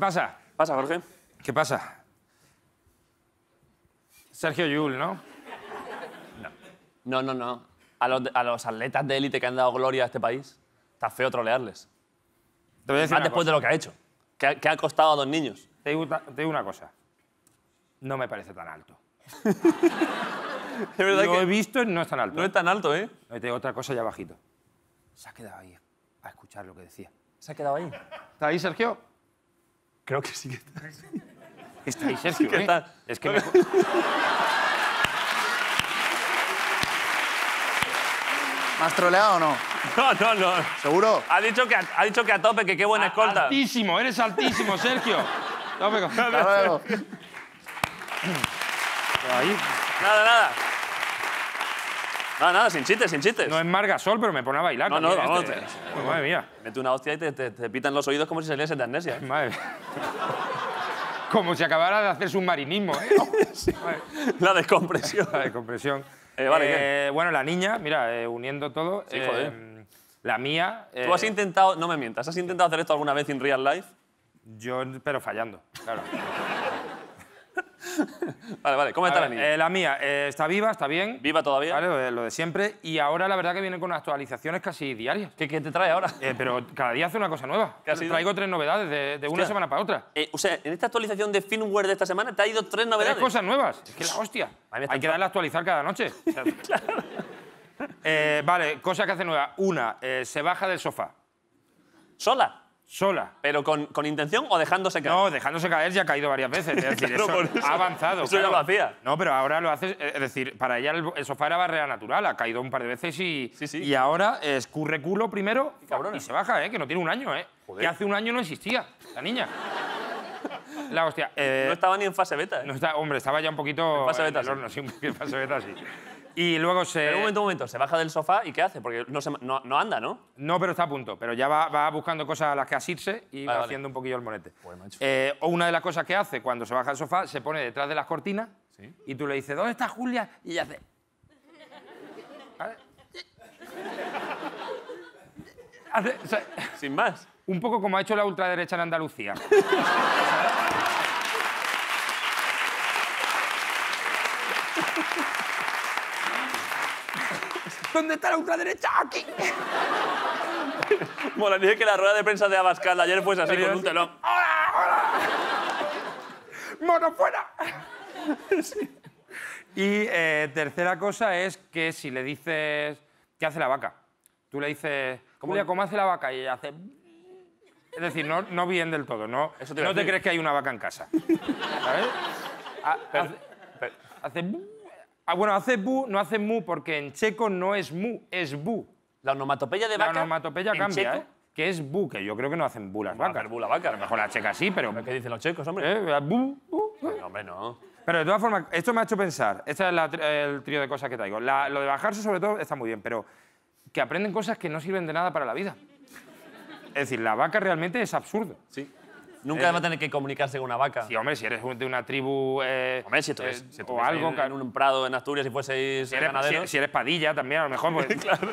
pasa? Pasa, Jorge. ¿Qué pasa? Sergio Llull, ¿no? No. A los atletas de élite que han dado gloria a este país, está feo trolearles. Te voy a decir más después de lo que ha hecho, que ha costado a dos niños. Te digo una cosa. No me parece tan alto. Lo he visto y no es tan alto. No es tan alto, ¿eh? No, te digo otra cosa ya bajito. Se ha quedado ahí a escuchar lo que decía. ¿Se ha quedado ahí? ¿Está ahí, Sergio? Creo que sí que está. Está ahí, Sergio, sí que está. Es que me... ¿Me has troleado o no? No. ¿Seguro? Ha dicho que a tope, que qué buena escolta. Altísimo, eres altísimo, Sergio. Tope, claro. Ahí. Nada, sin chistes. No es Marga Sol, pero me pone a bailar. No. Madre mía. Mete una hostia y te pitan los oídos como si salieras de amnesia. Madre. Como si acabara de hacer submarinismo, ¿eh? Sí. La descompresión. La descompresión. Vale, bueno, la niña, mira, uniendo todo, sí, la mía... ¿Tú has intentado, no me mientas, has intentado hacer esto alguna vez en real life? Yo, pero fallando, claro. Vale, ¿cómo está la niña? La mía está viva, está bien. ¿Viva todavía? Vale, lo de siempre. Y ahora la verdad que vienen con actualizaciones casi diarias. ¿Qué te trae ahora? Pero cada día hace una cosa nueva. Traigo 3 novedades de una semana para otra. O sea, en esta actualización de firmware de esta semana te ha ido 3 novedades. 3 cosas nuevas. Es que la hostia. Hay que darle a actualizar cada noche. Claro. Vale, cosa que hace nueva. Una, se baja del sofá. ¿Sola? Sola. ¿Pero con intención o dejándose caer? No, dejándose caer ya ha caído varias veces. Es decir, claro, eso ha avanzado. Eso claro. Ya lo hacía. No, pero ahora lo hace... Es decir, para ella el sofá era barrera natural. Ha caído un par de veces y... Sí. Y ahora escurre culo primero y se baja, que no tiene 1 año, Joder. Que hace 1 año no existía la niña. La hostia. No estaba ni en fase beta, No está, hombre, estaba ya un poquito... En fase beta, sí. En fase beta, sí. Y luego se... Pero un momento, se baja del sofá y ¿qué hace? Porque no anda, ¿no? No, pero está a punto. Pero ya va buscando cosas a las que asirse y va haciendo un poquillo el monete. Pues, macho. Una de las cosas que hace cuando se baja del sofá, se pone detrás de las cortinas y tú le dices, ¿dónde está Julia? Y ella hace... ¿Vale? O sea, sin más. Un poco como ha hecho la ultraderecha en Andalucía. ¿Dónde está la ultraderecha? ¡Aquí! Bueno, dije que la rueda de prensa de Abascal de ayer fuese así, con un telón. ¡Hola! ¡Mono fuera! Sí. Y tercera cosa es que si le dices... ¿Qué hace la vaca? Tú le dices... ¿Cómo hace la vaca? Y ella hace... Es decir, no bien del todo. No, eso te crees que hay una vaca en casa. ¿Sabes? Hace... Bueno, hace bu, no hace mu, porque en checo no es mu, es bu. La onomatopeya de vaca. La onomatopeya cambia, checo? Que es bu, que yo creo que no hacen bu las vacas. Bu la vaca. A lo mejor la checa sí, pero... ¿Qué dicen los checos, hombre? Bu. No, hombre, no. Pero de todas formas, esto me ha hecho pensar. Este es el trío de cosas que traigo. Lo de bajarse, sobre todo, está muy bien, pero que aprenden cosas que no sirven de nada para la vida. Es decir, la vaca realmente es absurdo. Sí. Nunca va a tener que comunicarse con una vaca. Sí, hombre, si eres de una tribu... hombre, si o algo... En un prado en Asturias, si fueseis ganaderos... Si eres padilla también, a lo mejor... Pues, claro.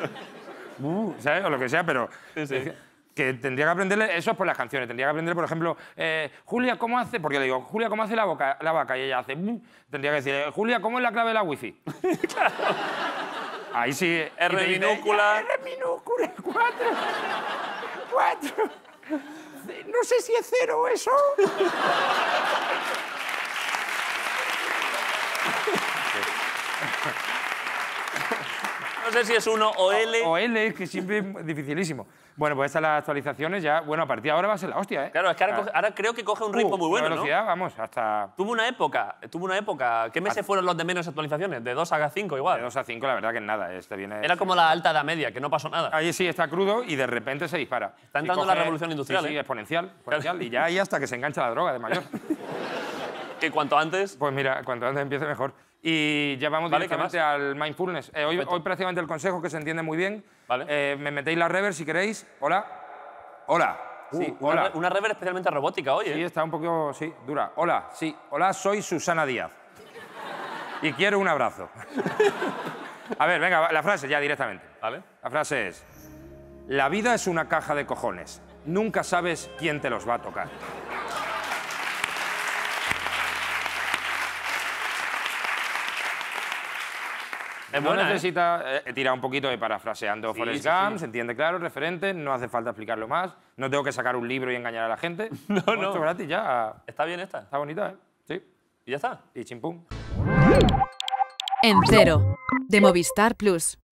¿Sabes? O lo que sea, pero... Sí. Es que tendría que aprenderle... Eso es por las canciones. Tendría que aprender, por ejemplo... Julia, ¿cómo hace...? Porque le digo, Julia, ¿cómo hace la vaca? Y ella hace... Tendría que decir, Julia, ¿cómo es la clave de la wifi? Claro. Ahí sí... R minúscula... R minúscula, 4... No sé si es 0 eso. No sé si es 1 o L. O L, es que siempre es dificilísimo. Bueno, pues estas las actualizaciones ya... Bueno, a partir de ahora va a ser la hostia, ¿eh? Claro, es que ahora creo que coge un ritmo muy bueno, velocidad, ¿no? Vamos, hasta... Tuvo una época... ¿Qué meses fueron los de menos actualizaciones? De 2 a 5 igual. De 2 a 5 la verdad que es nada. Era como la alta edad media, que no pasó nada. Ahí sí, está crudo y de repente se dispara. Está entrando la revolución industrial, sí, exponencial. Claro. Y ya ahí hasta que se engancha la droga de mayor. ¿Que cuanto antes? Pues mira, cuanto antes empiece mejor. Y ya vamos directamente al mindfulness. Hoy prácticamente el consejo, que se entiende muy bien. Vale. Me metéis la reverb si queréis. Hola. Hola. Sí, hola. Una reverb especialmente robótica hoy, Sí, está un poco, dura. Hola, Hola, soy Susana Díaz. Y quiero un abrazo. A ver, venga, la frase ya directamente. Vale. La frase es... La vida es una caja de cojones. Nunca sabes quién te los va a tocar. necesita tirar un poquito de parafraseando Forrest Gump, se entiende claro, referente, no hace falta explicarlo más, no tengo que sacar un libro y engañar a la gente. No, no. Esto gratis ya. Está bien esta. Está bonita, ¿eh? Sí. Y ya está. Y chimpum. En Cero, de Movistar Plus.